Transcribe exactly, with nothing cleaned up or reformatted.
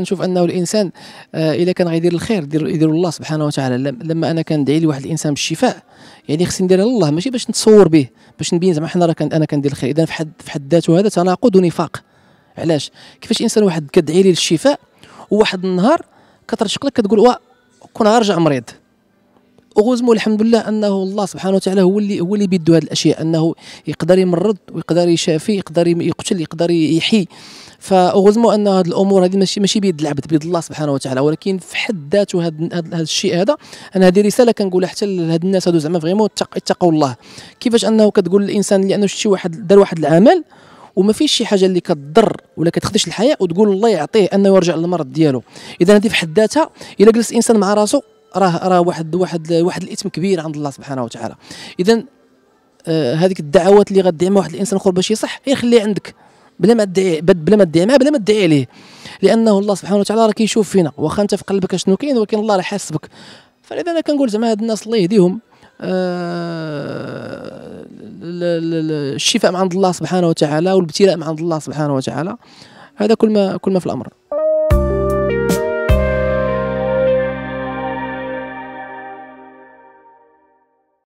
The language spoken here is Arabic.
نشوف انه الانسان الا كان غيدير الخير يدير الله سبحانه وتعالى. لما انا كندعي لواحد الانسان بالشفاء يعني خصني نديرها لله، ماشي باش نتصور به، باش نبين زعما حنا راه انا كندير الخير. اذا في حد في حد ذاته هذا تناقض ونفاق. علاش؟ كيفاش انسان واحد كدعي ليه للشفاء وواحد النهار كترشق لك كتقول وا كون غنرجع مريض. اغزمو الحمد لله انه الله سبحانه وتعالى هو اللي هو اللي بيدو هذه الاشياء، انه يقدر يمرض ويقدر يشافي، يقدر يقتل، يقدر يحيي. فاغزمو ان هذه الامور هذه ماشي ماشي بيد العبد، بيد الله سبحانه وتعالى. ولكن في حد ذاته هذا الشيء هذا، انا هذه رساله كنقولها حتى لهاد الناس هادو زعما فريمون اتقوا الله. كيفاش انه كتقول للانسان لانه شتي واحد دار واحد العمل وما فيش شي حاجه اللي كتضر ولا كتخدش الحياه وتقول الله يعطيه انه يرجع للمرض ديالو. اذا هذه في حد ذاتها الا جلس الانسان مع راسو راه راه واحد واحد واحد الاثم كبير عند الله سبحانه وتعالى. اذا آه هذيك الدعوات اللي غدعي مع واحد الانسان اخر باش يصح خليه عندك بلا ما تدعي بلا ما تدعي معاه بلا ما تدعي عليه، لانه الله سبحانه وتعالى راه كيشوف فينا واخا انت في قلبك شنو كاين، ولكن الله راه حاس بك. فلذا انا كنقول زعما هاد الناس الله يهديهم، آه الشفاء مع عند الله سبحانه وتعالى والابتلاء مع عند الله سبحانه وتعالى، هذا كل ما كل ما في الامر.